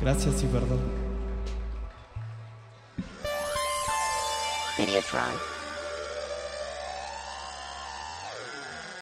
Gracias y perdón.